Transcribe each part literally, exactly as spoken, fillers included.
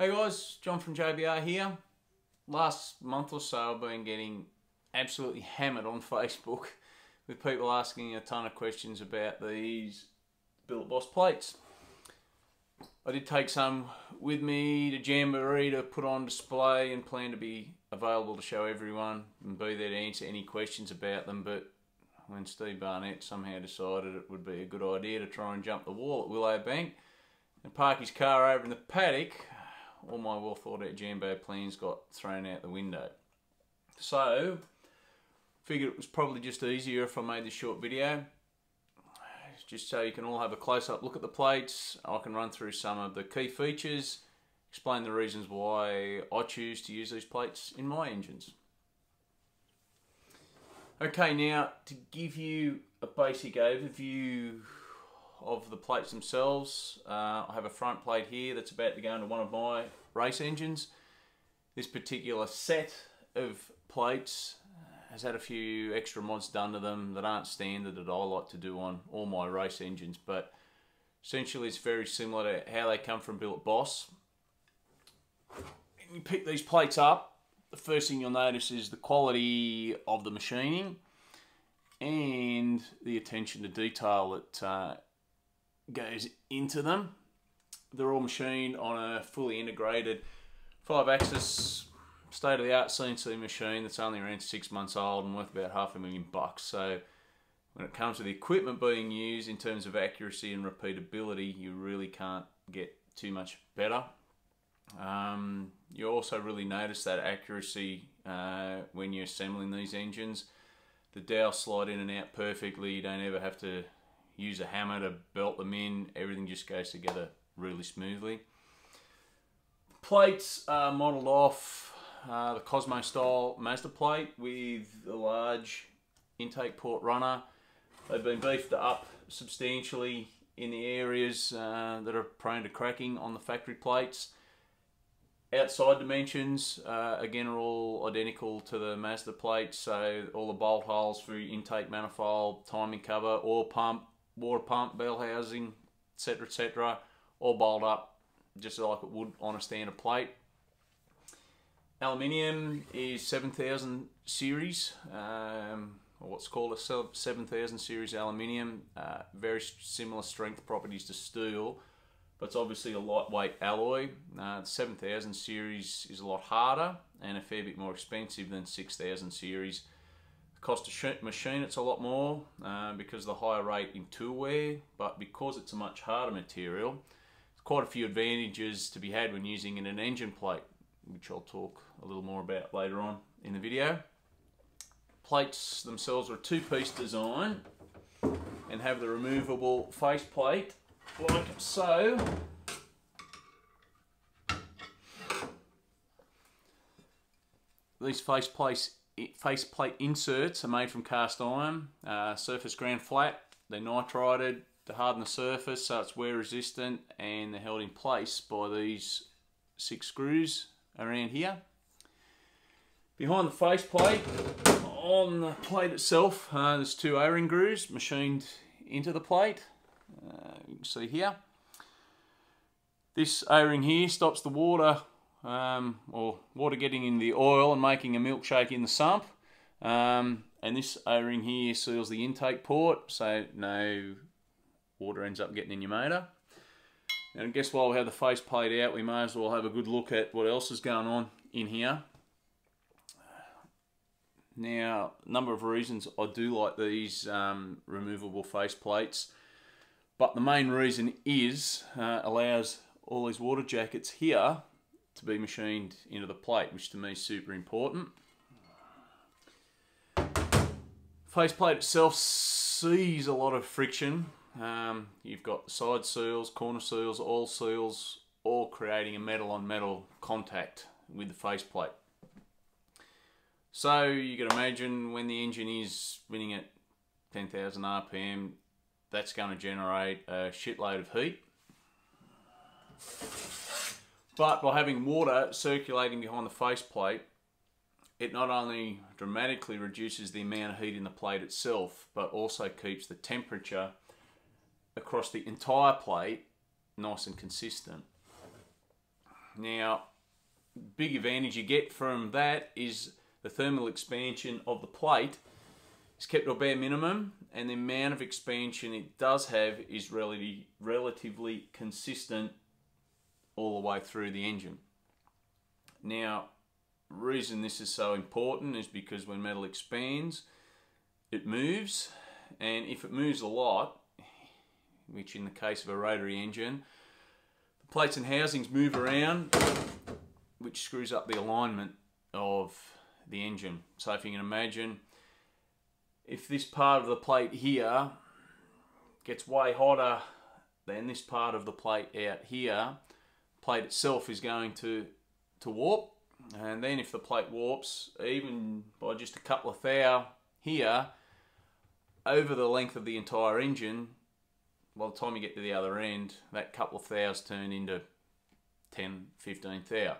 Hey guys, John from J B R here. Last month or so I've been getting absolutely hammered on Facebook with people asking a ton of questions about these Billet Boss plates. I did take some with me to Jamboree to put on display and plan to be available to show everyone and be there to answer any questions about them, but when Steve Barnett somehow decided it would be a good idea to try and jump the wall at Willow Bank and park his car over in the paddock, all my well thought out Jambo plans got thrown out the window. So, figured it was probably just easier if I made this short video, just so you can all have a close up look at the plates. I can run through some of the key features, explain the reasons why I choose to use these plates in my engines. Okay, now to give you a basic overview of the plates themselves, uh, I have a front plate here that's about to go into one of my race engines. This particular set of plates has had a few extra mods done to them that aren't standard that I like to do on all my race engines, but essentially it's very similar to how they come from Billet Boss. When you pick these plates up, the first thing you'll notice is the quality of the machining and the attention to detail that uh, goes into them. They're all machined on a fully integrated five axis state-of-the-art C N C machine that's only around six months old and worth about half a million bucks. So when it comes to the equipment being used in terms of accuracy and repeatability, you really can't get too much better. Um, you also really notice that accuracy uh, when you're assembling these engines. The dowels slide in and out perfectly. You don't ever have to use a hammer to belt them in. Everything just goes together really smoothly. The plates are modelled off uh, the Cosmo style Mazda plate with a large intake port runner. They've been beefed up substantially in the areas uh, that are prone to cracking on the factory plates. Outside dimensions, uh, again, are all identical to the Mazda plate, so all the bolt holes for intake manifold, timing cover, oil pump, water pump, bell housing, etc, et cetera, all bolt up just like it would on a standard plate. Aluminium is seven thousand series, um, or what's called a seven thousand series aluminium, uh, very similar strength properties to steel, but it's obviously a lightweight alloy. Uh, the seven thousand series is a lot harder and a fair bit more expensive than six thousand series. The cost of machine, it's a lot more uh, because of the higher rate in tool wear, but because it's a much harder material, there's quite a few advantages to be had when using in an engine plate, which I'll talk a little more about later on in the video. Plates themselves are a two-piece design and have the removable faceplate, like so. These faceplate faceplate inserts are made from cast iron, uh, surface ground flat. They're nitrided to harden the surface, so it's wear resistant, and they're held in place by these six screws around here. Behind the faceplate, on the plate itself, uh, there's two O-ring grooves machined into the plate. Uh, you can see here. This O-ring here stops the water um, or water getting in the oil and making a milkshake in the sump. Um, and this O-ring here seals the intake port, so no water ends up getting in your motor. And I guess while we have the face plate out, we may as well have a good look at what else is going on in here. Now, a number of reasons I do like these um, removable face plates. But the main reason is uh, allows all these water jackets here to be machined into the plate, which to me is super important. Faceplate itself sees a lot of friction. Um, you've got side seals, corner seals, all seals, all creating a metal on metal contact with the faceplate. So you can imagine when the engine is winning at ten thousand R P M, that's going to generate a shitload of heat. But by having water circulating behind the faceplate, it not only dramatically reduces the amount of heat in the plate itself, but also keeps the temperature across the entire plate nice and consistent. Now, big advantage you get from that is the thermal expansion of the plate is kept to a bare minimum, and the amount of expansion it does have is relatively, relatively consistent all the way through the engine. Now, reason this is so important is because when metal expands, it moves, and if it moves a lot, which in the case of a rotary engine, the plates and housings move around, which screws up the alignment of the engine. So if you can imagine, if this part of the plate here gets way hotter than this part of the plate out here, the plate itself is going to, to warp. And then if the plate warps, even by just a couple of thou here, over the length of the entire engine, by the time you get to the other end, that couple of thou's turned into ten, fifteen thou.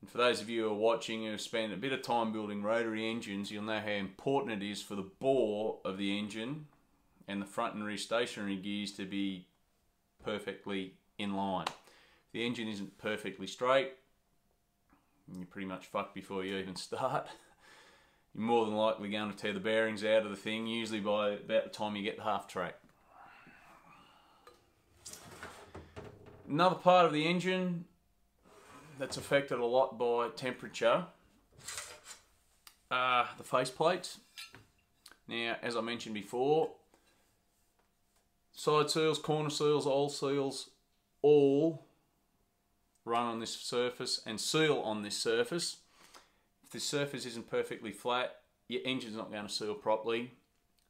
And for those of you who are watching who have spent a bit of time building rotary engines, you'll know how important it is for the bore of the engine and the front and rear stationary gears to be perfectly in line. If the engine isn't perfectly straight, you're pretty much fucked before you even start. You're more than likely going to tear the bearings out of the thing, usually by about the time you get to half track. Another part of the engine that's affected a lot by temperature are the face plates. Now, as I mentioned before, side seals, corner seals, oil seals, all run on this surface and seal on this surface. If the surface isn't perfectly flat, your engine's not going to seal properly.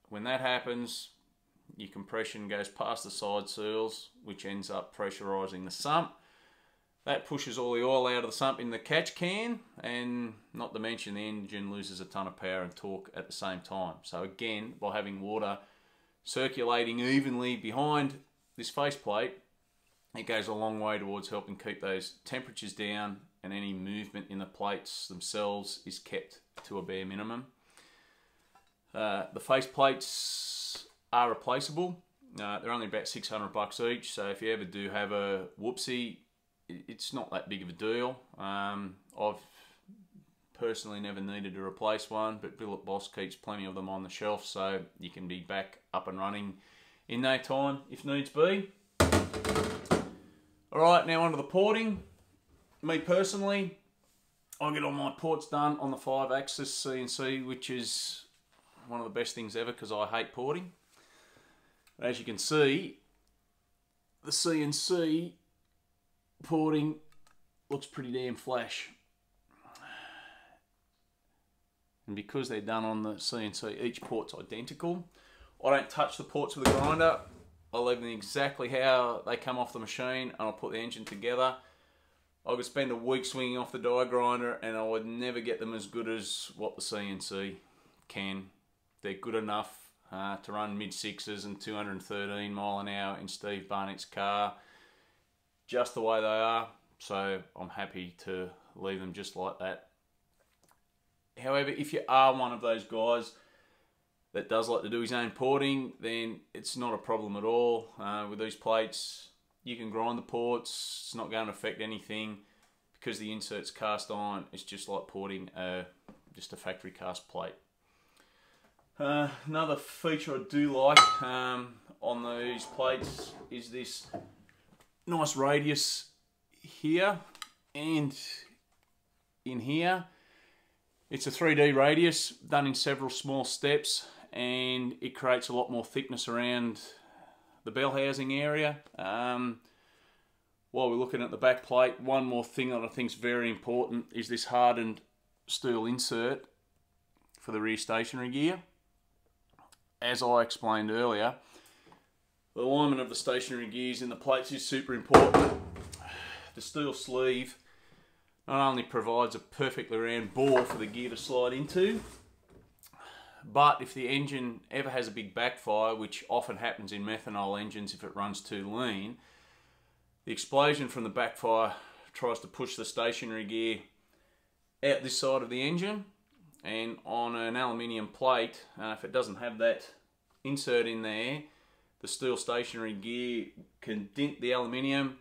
When that happens, your compression goes past the side seals, which ends up pressurizing the sump. That pushes all the oil out of the sump in the catch can, and not to mention the engine loses a ton of power and torque at the same time. So again, by having water circulating evenly behind this faceplate, it goes a long way towards helping keep those temperatures down, and any movement in the plates themselves is kept to a bare minimum. Uh, the faceplates are replaceable. Uh, they're only about six hundred bucks each, so if you ever do have a whoopsie, it's not that big of a deal. Um, I've personally never needed to replace one, but Billet Boss keeps plenty of them on the shelf, so you can be back up and running in no time if needs be. Alright, now onto the porting. Me personally, I get all my ports done on the five axis C N C, which is one of the best things ever because I hate porting. But as you can see, the C N C porting looks pretty damn flash, and because they're done on the C N C, each port's identical. I don't touch the ports with a grinder. I leave them exactly how they come off the machine, and I'll put the engine together. I could spend a week swinging off the die grinder and I would never get them as good as what the C N C can. They're good enough uh, to run mid sixes and two hundred thirteen mile an hour in Steve Barnett's car, just the way they are, so I'm happy to leave them just like that. However, if you are one of those guys that does like to do his own porting, then it's not a problem at all. Uh, with these plates, you can grind the ports, it's not going to affect anything, because the insert's cast iron, it's just like porting uh, just a factory cast plate. Uh, another feature I do like um, on these plates is this nice radius here and in here. It's a three D radius done in several small steps, and it creates a lot more thickness around the bell housing area. Um, while we're looking at the back plate, one more thing that I think is very important is this hardened steel insert for the rear stationary gear. As I explained earlier, the alignment of the stationary gears in the plates is super important. The steel sleeve not only provides a perfectly round bore for the gear to slide into, but if the engine ever has a big backfire, which often happens in methanol engines if it runs too lean, the explosion from the backfire tries to push the stationary gear out this side of the engine, and on an aluminium plate, uh, if it doesn't have that insert in there, the steel stationary gear can dent the aluminium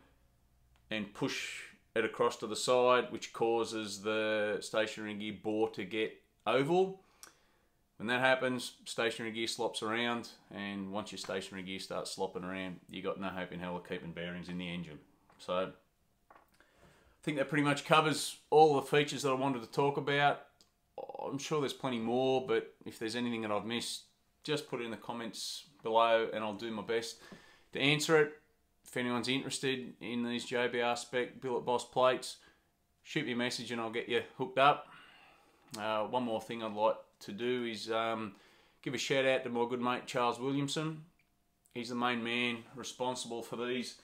and push it across to the side, which causes the stationary gear bore to get oval. When that happens, stationary gear slops around, and once your stationary gear starts slopping around, you got no hope in hell of keeping bearings in the engine. So I think that pretty much covers all the features that I wanted to talk about. I'm sure there's plenty more, but if there's anything that I've missed, just put it in the comments below and I'll do my best to answer it. If anyone's interested in these J B R spec Billet Boss plates, shoot me a message and I'll get you hooked up. Uh, one more thing I'd like to do is um, give a shout out to my good mate Charles Williamson. He's the main man responsible for these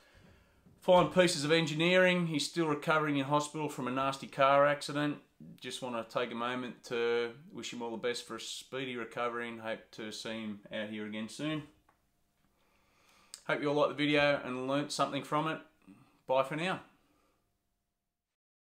fine pieces of engineering. He's still recovering in hospital from a nasty car accident. Just want to take a moment to wish him all the best for a speedy recovery and hope to see him out here again soon. Hope you all liked the video and learnt something from it. Bye for now.